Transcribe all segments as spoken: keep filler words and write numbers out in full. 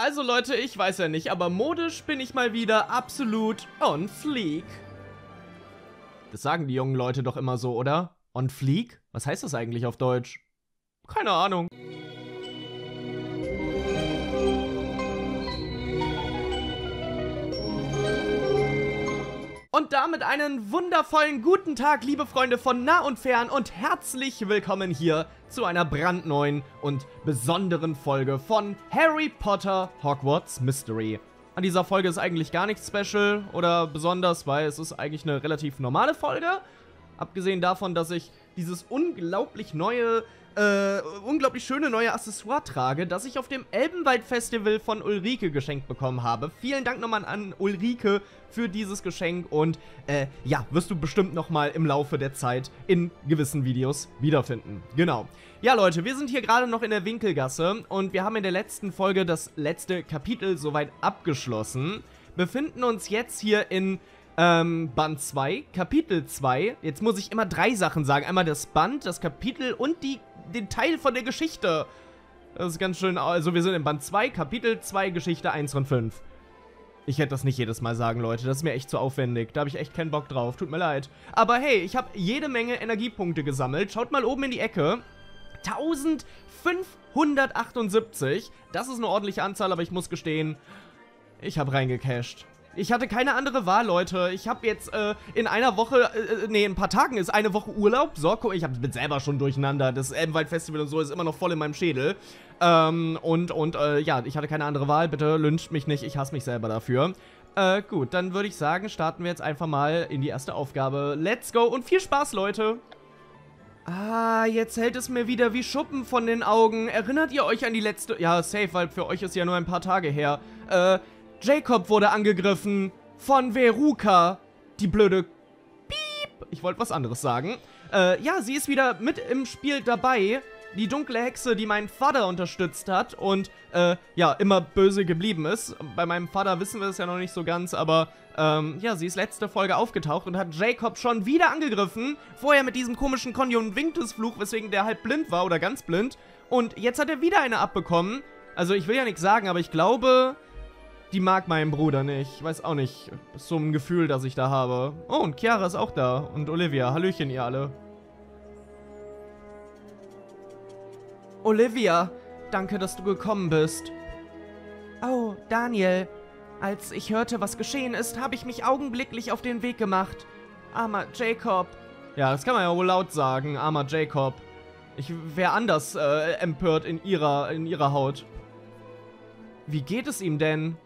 Also Leute, ich weiß ja nicht, aber modisch bin ich mal wieder absolut on fleek. Das sagen die jungen Leute doch immer so, oder? On fleek? Was heißt das eigentlich auf Deutsch? Keine Ahnung. Und damit einen wundervollen guten Tag, liebe Freunde von nah und fern, und herzlich willkommen hier zu einer brandneuen und besonderen Folge von Harry Potter Hogwarts Mystery. An dieser Folge ist eigentlich gar nichts special oder besonders, weil es ist eigentlich eine relativ normale Folge. Abgesehen davon, dass ich dieses unglaublich neue, äh, unglaublich schöne neue Accessoire trage, das ich auf dem Elbenwald-Festival von Ulrike geschenkt bekommen habe. Vielen Dank nochmal an Ulrike für dieses Geschenk und, äh, ja, wirst du bestimmt nochmal im Laufe der Zeit in gewissen Videos wiederfinden. Genau. Ja, Leute, wir sind hier gerade noch in der Winkelgasse und wir haben in der letzten Folge das letzte Kapitel soweit abgeschlossen. Befinden uns jetzt hier in... Ähm, Band zwei, Kapitel zwei, jetzt muss ich immer drei Sachen sagen, einmal das Band, das Kapitel und die, den Teil von der Geschichte. Das ist ganz schön, also wir sind in Band zwei, Kapitel zwei, Geschichte eins von fünf. Ich hätte das nicht jedes Mal sagen, Leute, das ist mir echt zu aufwendig, da habe ich echt keinen Bock drauf, tut mir leid. Aber hey, ich habe jede Menge Energiepunkte gesammelt, schaut mal oben in die Ecke. eintausendfünfhundertachtundsiebzig, das ist eine ordentliche Anzahl, aber ich muss gestehen, ich habe reingecasht. Ich hatte keine andere Wahl, Leute. Ich habe jetzt äh, in einer Woche, äh, nee, in ein paar Tagen ist eine Woche Urlaub. So, guck, ich bin selber schon durcheinander. Das Elbenwald-Festival und so ist immer noch voll in meinem Schädel. Ähm, und, und, äh, ja, ich hatte keine andere Wahl. Bitte lyncht mich nicht, ich hasse mich selber dafür. Äh, gut, dann würde ich sagen, starten wir jetzt einfach mal in die erste Aufgabe. Let's go und viel Spaß, Leute. Ah, jetzt hält es mir wieder wie Schuppen von den Augen. Erinnert ihr euch an die letzte... Ja, safe, weil für euch ist ja nur ein paar Tage her. Äh... Jacob wurde angegriffen von Verucca, die blöde Piep. Ich wollte was anderes sagen. Äh, ja, sie ist wieder mit im Spiel dabei. Die dunkle Hexe, die meinen Vater unterstützt hat und, äh, ja, immer böse geblieben ist. Bei meinem Vater wissen wir es ja noch nicht so ganz, aber, ähm, ja, sie ist letzte Folge aufgetaucht und hat Jacob schon wieder angegriffen. Vorher mit diesem komischen Confundus-Fluch, weswegen der halb blind war oder ganz blind. Und jetzt hat er wieder eine abbekommen. Also, ich will ja nichts sagen, aber ich glaube... Die mag meinen Bruder nicht. Ich weiß auch nicht. So ein Gefühl, das ich da habe. Oh, und Chiara ist auch da. Und Olivia. Hallöchen, ihr alle. Olivia, danke, dass du gekommen bist. Oh, Daniel. Als ich hörte, was geschehen ist, habe ich mich augenblicklich auf den Weg gemacht. Armer Jacob. Ja, das kann man ja wohl laut sagen. Armer Jacob. Ich wäre anders äh, empört in ihrer, in ihrer Haut. Wie geht es ihm denn?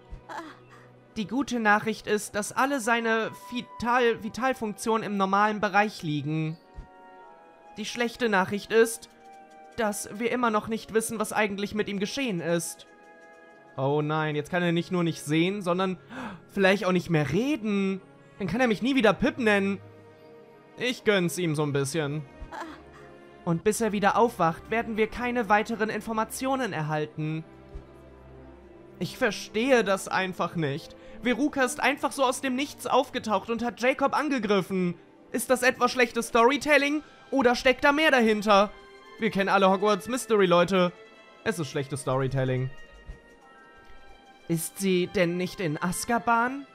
Die gute Nachricht ist, dass alle seine Vital Vitalfunktionen im normalen Bereich liegen. Die schlechte Nachricht ist, dass wir immer noch nicht wissen, was eigentlich mit ihm geschehen ist. Oh nein, jetzt kann er nicht nur nicht sehen, sondern vielleicht auch nicht mehr reden. Dann kann er mich nie wieder Pip nennen. Ich gönn's ihm so ein bisschen. Und bis er wieder aufwacht, werden wir keine weiteren Informationen erhalten. Ich verstehe das einfach nicht. Verucca ist einfach so aus dem Nichts aufgetaucht und hat Jacob angegriffen. Ist das etwa schlechtes Storytelling oder steckt da mehr dahinter? Wir kennen alle Hogwarts Mystery, Leute. Es ist schlechtes Storytelling. Ist sie denn nicht in Askaban?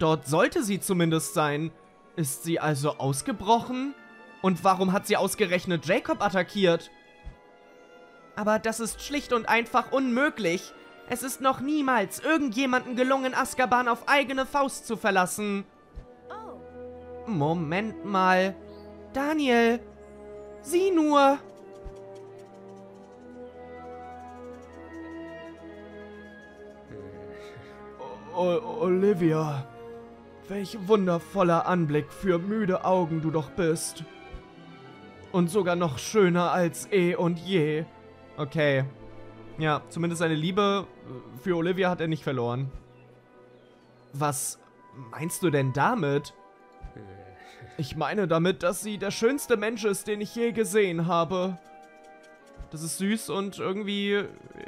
Dort sollte sie zumindest sein. Ist sie also ausgebrochen? Und warum hat sie ausgerechnet Jacob attackiert? Aber das ist schlicht und einfach unmöglich. Es ist noch niemals irgendjemandem gelungen, Askaban auf eigene Faust zu verlassen. Oh. Moment mal. Daniel, sieh nur. O- Olivia, welch wundervoller Anblick für müde Augen du doch bist. Und sogar noch schöner als eh und je. Okay. Ja, zumindest seine Liebe für Olivia hat er nicht verloren. Was meinst du denn damit? Ich meine damit, dass sie der schönste Mensch ist, den ich je gesehen habe. Das ist süß und irgendwie...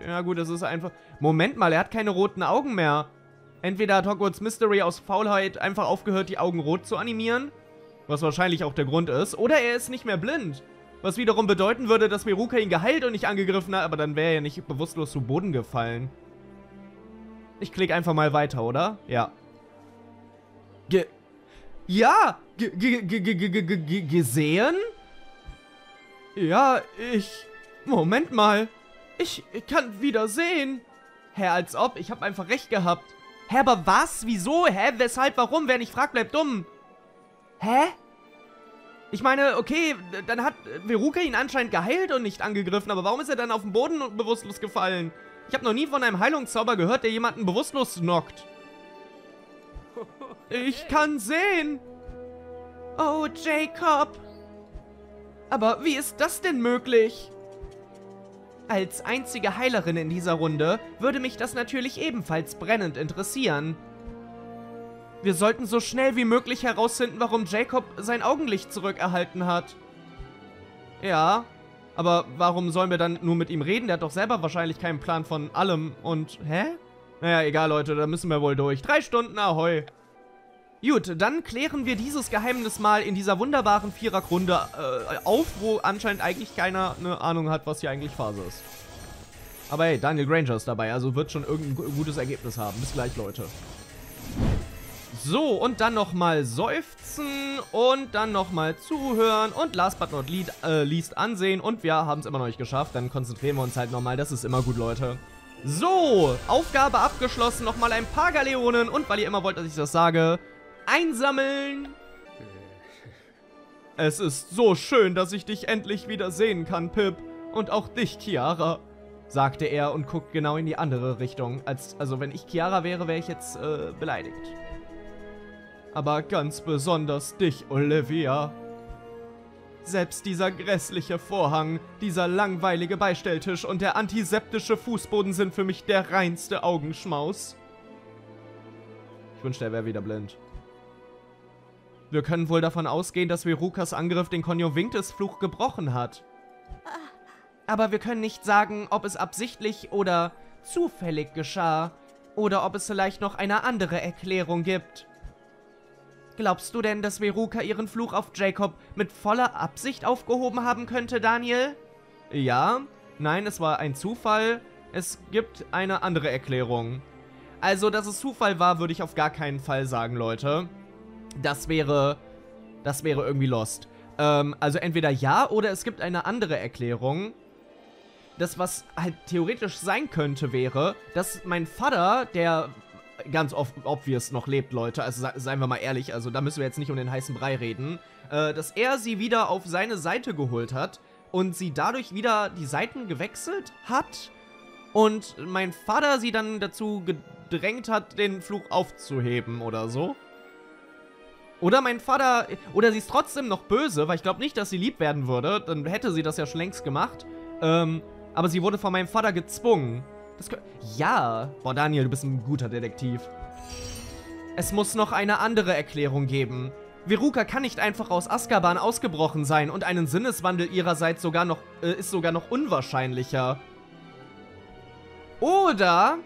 Ja gut, das ist einfach... Moment mal, er hat keine roten Augen mehr. Entweder hat Hogwarts Mystery aus Faulheit einfach aufgehört, die Augen rot zu animieren. Was wahrscheinlich auch der Grund ist. Oder er ist nicht mehr blind. Was wiederum bedeuten würde, dass Verucca ihn geheilt und nicht angegriffen hat, aber dann wäre er ja nicht bewusstlos zu Boden gefallen. Ich klicke einfach mal weiter, oder? Ja. Ge ja! G g g g g g gesehen? Ja, ich... Moment mal. Ich kann wieder sehen. Hä, als ob. Ich habe einfach recht gehabt. Hä, aber was? Wieso? Hä, weshalb? Warum? Wer nicht fragt, bleibt dumm. Hä? Ich meine, okay, dann hat Verucca ihn anscheinend geheilt und nicht angegriffen, aber warum ist er dann auf den Boden und bewusstlos gefallen? Ich habe noch nie von einem Heilungszauber gehört, der jemanden bewusstlos knockt. Ich kann sehen. Oh, Jacob. Aber wie ist das denn möglich? Als einzige Heilerin in dieser Runde würde mich das natürlich ebenfalls brennend interessieren. Wir sollten so schnell wie möglich herausfinden, warum Jacob sein Augenlicht zurückerhalten hat. Ja, aber warum sollen wir dann nur mit ihm reden? Der hat doch selber wahrscheinlich keinen Plan von allem und... Hä? Naja, egal, Leute, da müssen wir wohl durch. Drei Stunden, ahoi. Gut, dann klären wir dieses Geheimnis mal in dieser wunderbaren Viererrunde äh, auf, wo anscheinend eigentlich keiner eine Ahnung hat, was hier eigentlich Phase ist. Aber hey, Daniel Granger ist dabei, also wird schon irgendein gutes Ergebnis haben. Bis gleich, Leute. So, und dann nochmal seufzen und dann nochmal zuhören und last but not least, äh, least ansehen. Und wir haben es immer noch nicht geschafft, dann konzentrieren wir uns halt nochmal, das ist immer gut, Leute. So, Aufgabe abgeschlossen, nochmal ein paar Galeonen und weil ihr immer wollt, dass ich das sage, einsammeln. Es ist so schön, dass ich dich endlich wieder sehen kann, Pip. Und auch dich, Chiara, sagte er und guckt genau in die andere Richtung. Als, also wenn ich Chiara wäre, wäre ich jetzt äh, beleidigt. Aber ganz besonders dich, Olivia. Selbst dieser grässliche Vorhang, dieser langweilige Beistelltisch und der antiseptische Fußboden sind für mich der reinste Augenschmaus. Ich wünschte, er wäre wieder blind. Wir können wohl davon ausgehen, dass Veruccas Angriff den Confundus-Fluch gebrochen hat. Aber wir können nicht sagen, ob es absichtlich oder zufällig geschah oder ob es vielleicht noch eine andere Erklärung gibt. Glaubst du denn, dass Verucca ihren Fluch auf Jacob mit voller Absicht aufgehoben haben könnte, Daniel? Ja, nein, es war ein Zufall. Es gibt eine andere Erklärung. Also, dass es Zufall war, würde ich auf gar keinen Fall sagen, Leute. Das wäre... Das wäre irgendwie lost. Ähm, also entweder ja oder es gibt eine andere Erklärung. Das, was halt theoretisch sein könnte, wäre, dass mein Vater, der... ganz oft, ob wir es noch lebt, Leute, also seien wir mal ehrlich, also da müssen wir jetzt nicht um den heißen Brei reden, äh, dass er sie wieder auf seine Seite geholt hat und sie dadurch wieder die Seiten gewechselt hat und mein Vater sie dann dazu gedrängt hat, den Fluch aufzuheben oder so. Oder mein Vater, oder sie ist trotzdem noch böse, weil ich glaube nicht, dass sie lieb werden würde, dann hätte sie das ja schon längst gemacht, ähm, aber sie wurde von meinem Vater gezwungen. Ja, boah, Daniel, du bist ein guter Detektiv. Es muss noch eine andere Erklärung geben. Verucca kann nicht einfach aus Askaban ausgebrochen sein und einen Sinneswandel ihrerseits sogar noch äh, ist sogar noch unwahrscheinlicher. Oder...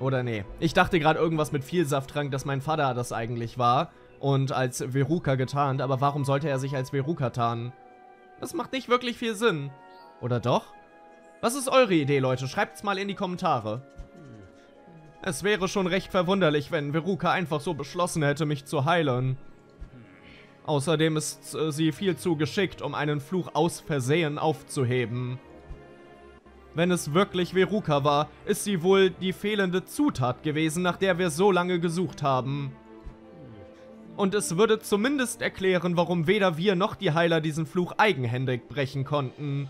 Oder nee. Ich dachte gerade irgendwas mit viel Safttrank, dass mein Vater das eigentlich war und als Verucca getarnt, aber warum sollte er sich als Verucca tarnen? Das macht nicht wirklich viel Sinn. Oder doch? Was ist eure Idee, Leute? Schreibt's mal in die Kommentare. Es wäre schon recht verwunderlich, wenn Verucca einfach so beschlossen hätte, mich zu heilen. Außerdem ist äh, sie viel zu geschickt, um einen Fluch aus Versehen aufzuheben. Wenn es wirklich Verucca war, ist sie wohl die fehlende Zutat gewesen, nach der wir so lange gesucht haben. Und es würde zumindest erklären, warum weder wir noch die Heiler diesen Fluch eigenhändig brechen konnten.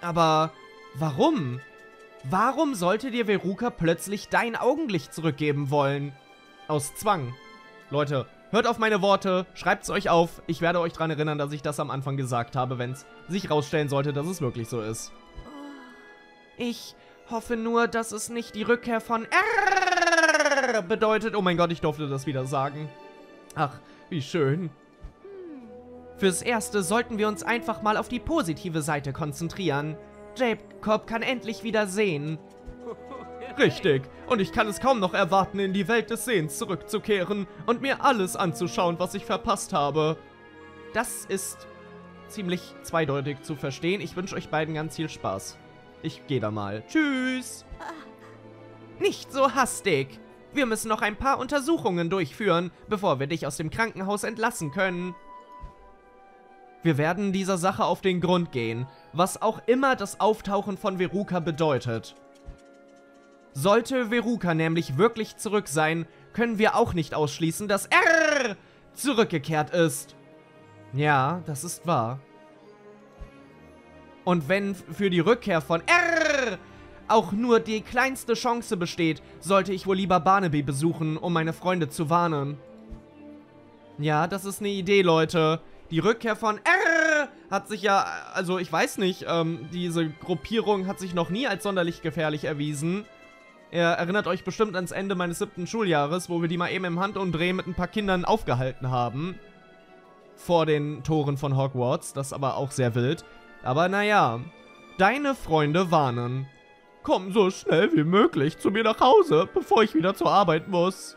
Aber warum? Warum sollte dir Verucca plötzlich dein Augenlicht zurückgeben wollen? Aus Zwang. Leute, hört auf meine Worte, schreibt's euch auf. Ich werde euch daran erinnern, dass ich das am Anfang gesagt habe, wenn's sich rausstellen sollte, dass es wirklich so ist. Ich hoffe nur, dass es nicht die Rückkehr von Err bedeutet. Oh mein Gott, ich durfte das wieder sagen. Ach, wie schön. Fürs Erste sollten wir uns einfach mal auf die positive Seite konzentrieren. Jacob kann endlich wieder sehen. Richtig. Und ich kann es kaum noch erwarten, in die Welt des Sehens zurückzukehren und mir alles anzuschauen, was ich verpasst habe. Das ist ziemlich zweideutig zu verstehen. Ich wünsche euch beiden ganz viel Spaß. Ich gehe da mal. Tschüss. Nicht so hastig. Wir müssen noch ein paar Untersuchungen durchführen, bevor wir dich aus dem Krankenhaus entlassen können. Wir werden dieser Sache auf den Grund gehen, was auch immer das Auftauchen von Verucca bedeutet. Sollte Verucca nämlich wirklich zurück sein, können wir auch nicht ausschließen, dass Err zurückgekehrt ist. Ja, das ist wahr. Und wenn für die Rückkehr von Err auch nur die kleinste Chance besteht, sollte ich wohl lieber Barnaby besuchen, um meine Freunde zu warnen. Ja, das ist eine Idee, Leute. Die Rückkehr von Err hat sich ja, also ich weiß nicht, ähm, diese Gruppierung hat sich noch nie als sonderlich gefährlich erwiesen. Ihr erinnert euch bestimmt ans Ende meines siebten Schuljahres, wo wir die mal eben im Handumdrehen mit ein paar Kindern aufgehalten haben. Vor den Toren von Hogwarts, das aber auch sehr wild. Aber naja, deine Freunde warnen. Komm so schnell wie möglich zu mir nach Hause, bevor ich wieder zur Arbeit muss.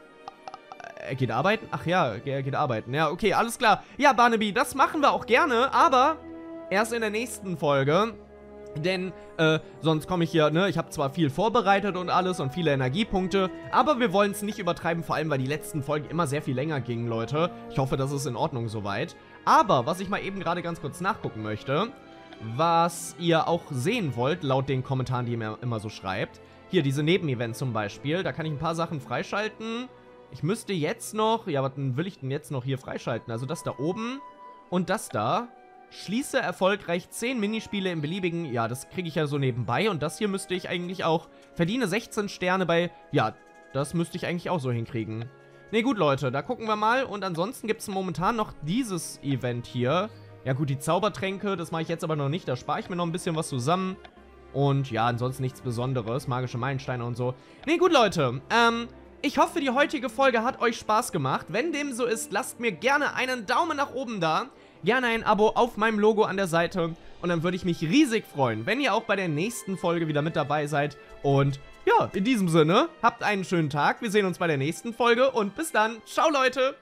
Er geht arbeiten? Ach ja, er geht arbeiten. Ja, okay, alles klar. Ja, Barnaby, das machen wir auch gerne, aber erst in der nächsten Folge. Denn äh, sonst komme ich hier, ne, ich habe zwar viel vorbereitet und alles und viele Energiepunkte, aber wir wollen es nicht übertreiben, vor allem, weil die letzten Folgen immer sehr viel länger gingen, Leute. Ich hoffe, das ist in Ordnung soweit. Aber, was ich mal eben gerade ganz kurz nachgucken möchte, was ihr auch sehen wollt, laut den Kommentaren, die ihr mir immer so schreibt. Hier, diese Nebenevents zum Beispiel, da kann ich ein paar Sachen freischalten. Ich müsste jetzt noch, ja, was will ich denn jetzt noch hier freischalten? Also das da oben und das da. Schließe erfolgreich zehn Minispiele im beliebigen, ja, das kriege ich ja so nebenbei. Und das hier müsste ich eigentlich auch, verdiene sechzehn Sterne bei, ja, das müsste ich eigentlich auch so hinkriegen. Ne, gut, Leute, da gucken wir mal. Und ansonsten gibt es momentan noch dieses Event hier. Ja gut, die Zaubertränke, das mache ich jetzt aber noch nicht, da spare ich mir noch ein bisschen was zusammen. Und ja, ansonsten nichts Besonderes, magische Meilensteine und so. Ne, gut, Leute, ähm... ich hoffe, die heutige Folge hat euch Spaß gemacht. Wenn dem so ist, lasst mir gerne einen Daumen nach oben da, gerne ein Abo auf meinem Logo an der Seite und dann würde ich mich riesig freuen, wenn ihr auch bei der nächsten Folge wieder mit dabei seid. Und ja, in diesem Sinne, habt einen schönen Tag, wir sehen uns bei der nächsten Folge und bis dann. Ciao, Leute!